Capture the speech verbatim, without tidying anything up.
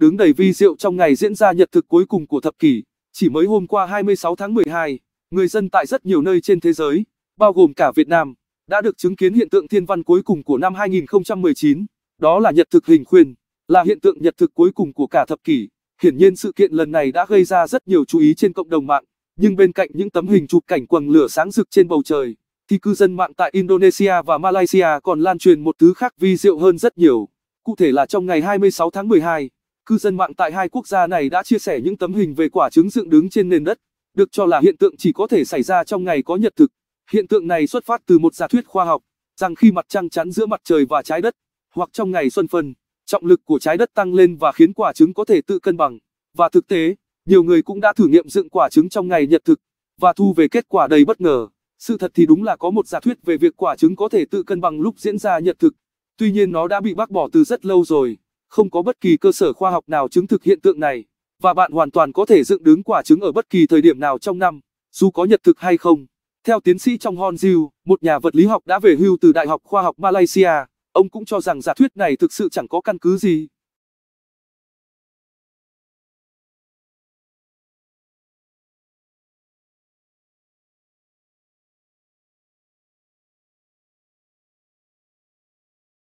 Đứng đầy vi diệu trong ngày diễn ra nhật thực cuối cùng của thập kỷ, chỉ mới hôm qua hai mươi sáu tháng mười hai, người dân tại rất nhiều nơi trên thế giới, bao gồm cả Việt Nam, đã được chứng kiến hiện tượng thiên văn cuối cùng của năm hai nghìn không trăm mười chín, đó là nhật thực hình khuyên, là hiện tượng nhật thực cuối cùng của cả thập kỷ. Hiển nhiên sự kiện lần này đã gây ra rất nhiều chú ý trên cộng đồng mạng, nhưng bên cạnh những tấm hình chụp cảnh quầng lửa sáng rực trên bầu trời, thì cư dân mạng tại Indonesia và Malaysia còn lan truyền một thứ khác vi diệu hơn rất nhiều. Cụ thể là trong ngày hai mươi sáu tháng mười hai, cư dân mạng tại hai quốc gia này đã chia sẻ những tấm hình về quả trứng dựng đứng trên nền đất, được cho là hiện tượng chỉ có thể xảy ra trong ngày có nhật thực. Hiện tượng này xuất phát từ một giả thuyết khoa học, rằng khi mặt trăng chắn giữa mặt trời và trái đất, hoặc trong ngày xuân phân, trọng lực của trái đất tăng lên và khiến quả trứng có thể tự cân bằng. Và thực tế, nhiều người cũng đã thử nghiệm dựng quả trứng trong ngày nhật thực, và thu về kết quả đầy bất ngờ. Sự thật thì đúng là có một giả thuyết về việc quả trứng có thể tự cân bằng lúc diễn ra nhật thực, tuy nhiên nó đã bị bác bỏ từ rất lâu rồi, không có bất kỳ cơ sở khoa học nào chứng thực hiện tượng này, và bạn hoàn toàn có thể dựng đứng quả trứng ở bất kỳ thời điểm nào trong năm, dù có nhật thực hay không. Theo tiến sĩ Chong Hong Yu, một nhà vật lý học đã về hưu từ Đại học Khoa học Malaysia, ông cũng cho rằng giả thuyết này thực sự chẳng có căn cứ gì.